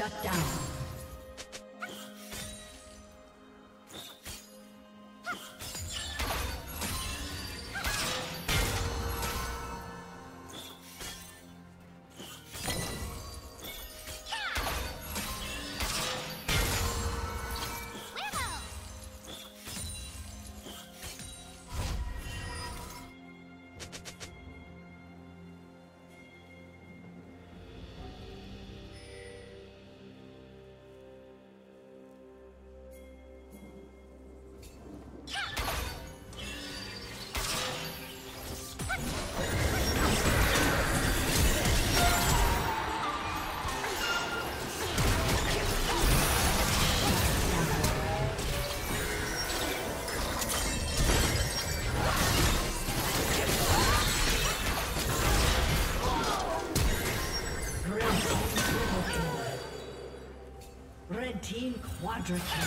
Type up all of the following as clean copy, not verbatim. Shut down. Quadra kill.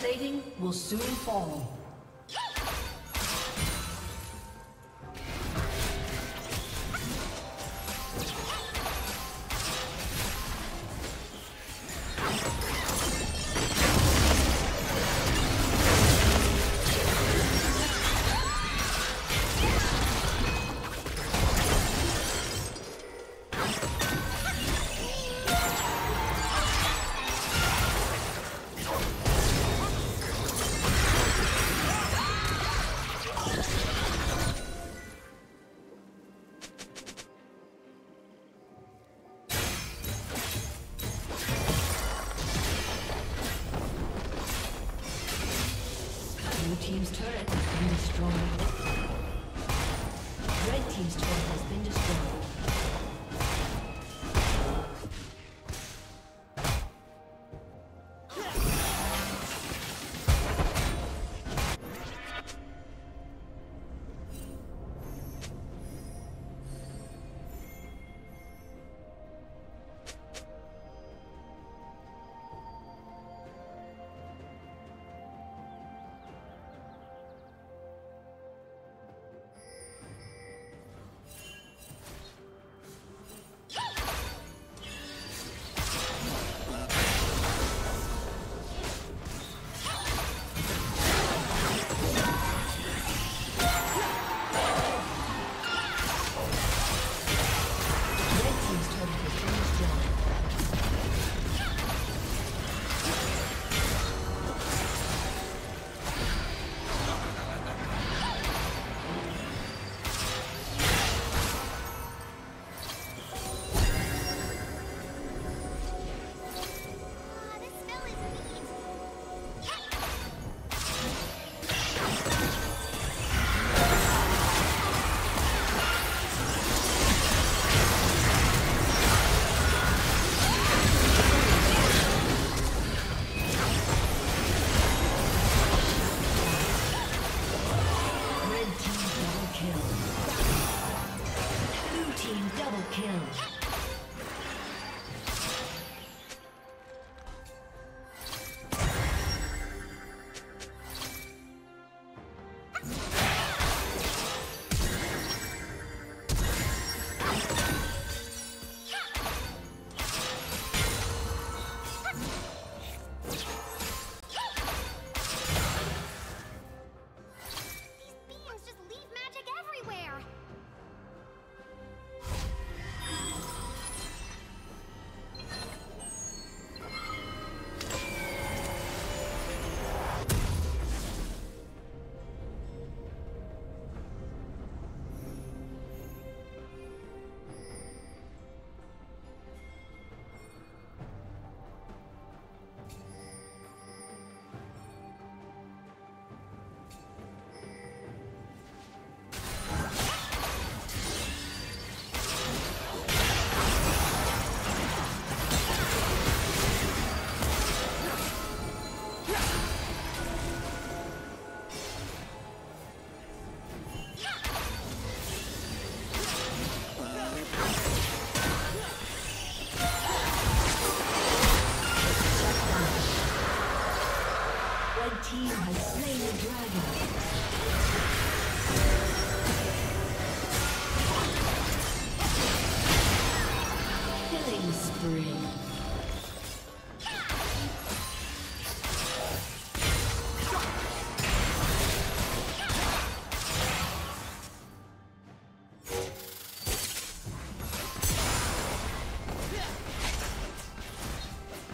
Plating will soon fall. Killing spree.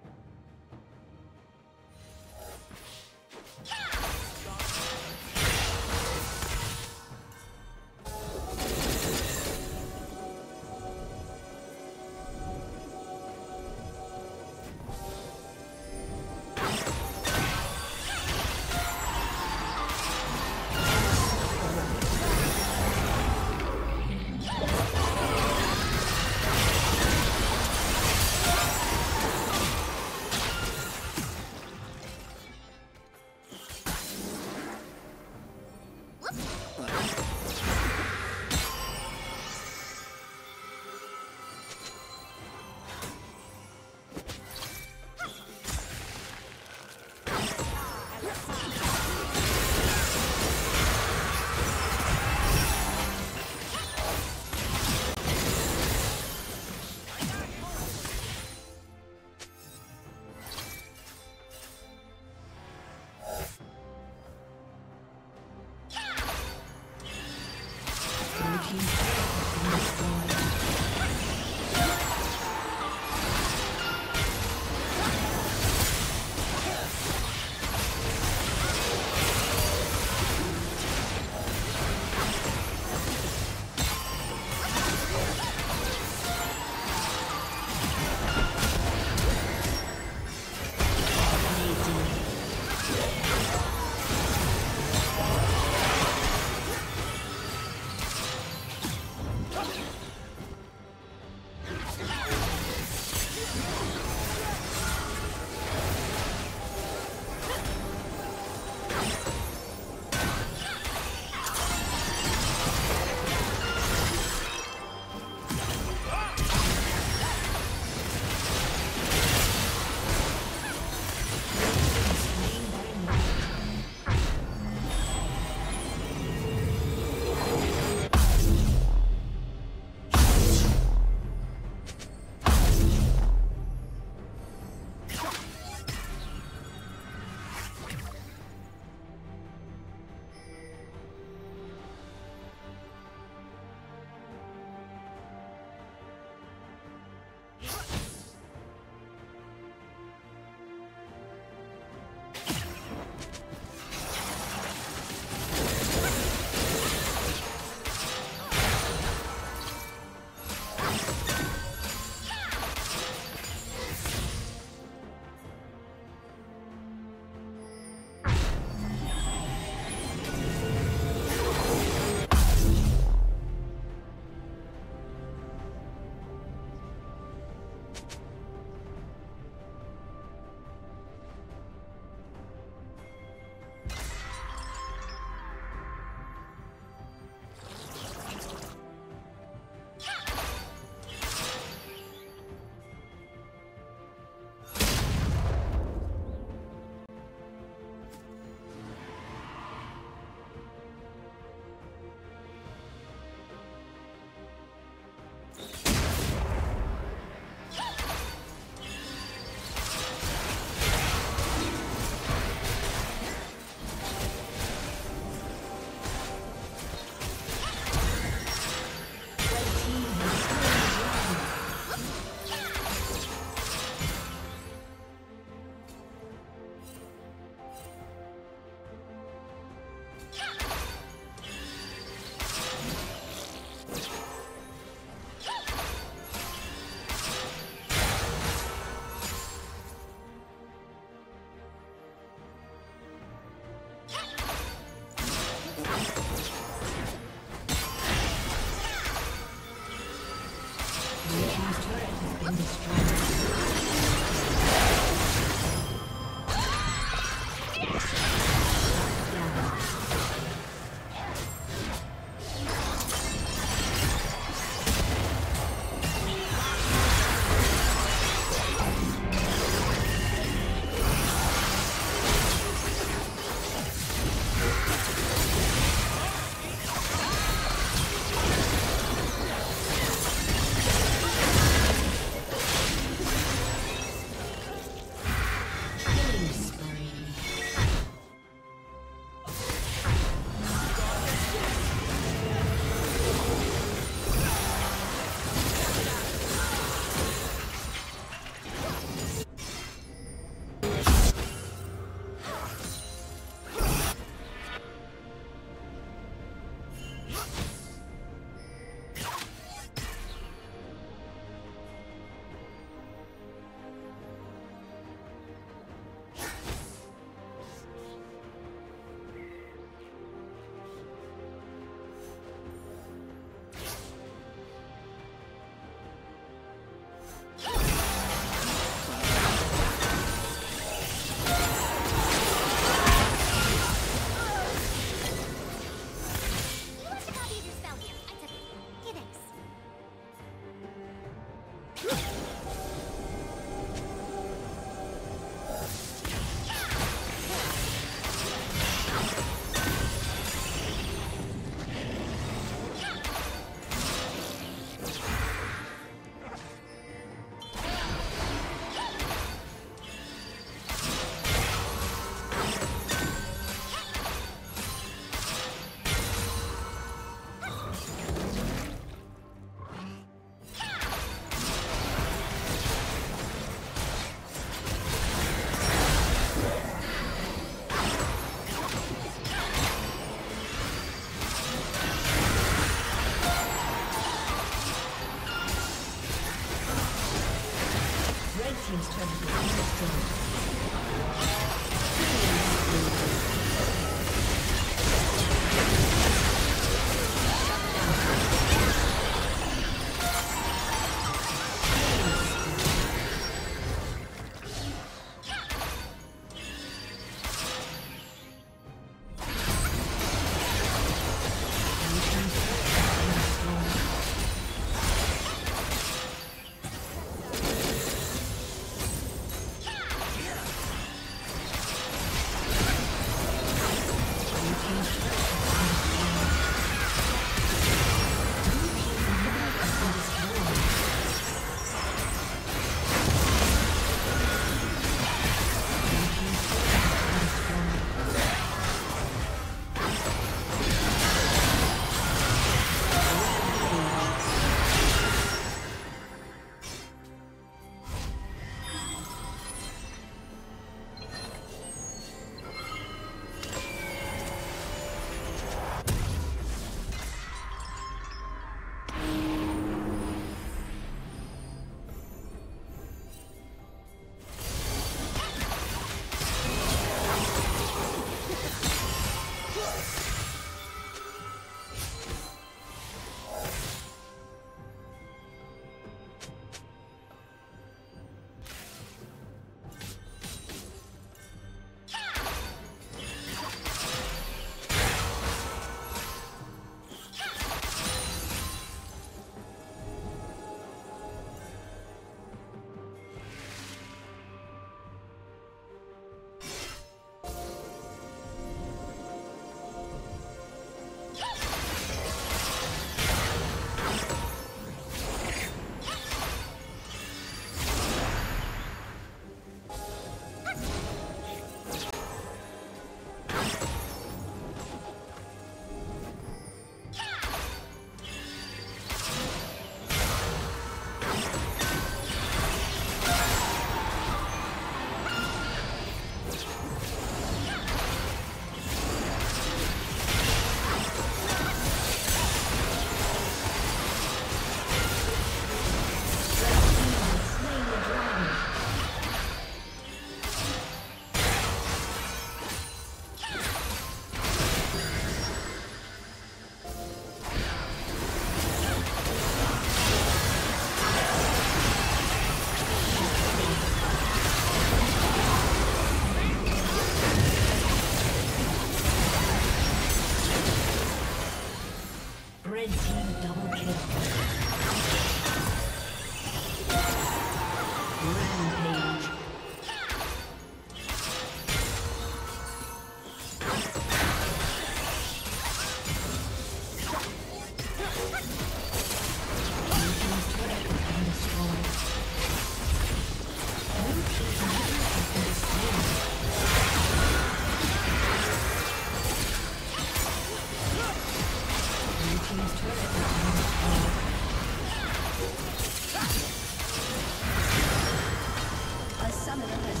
summoner has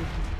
disconnected.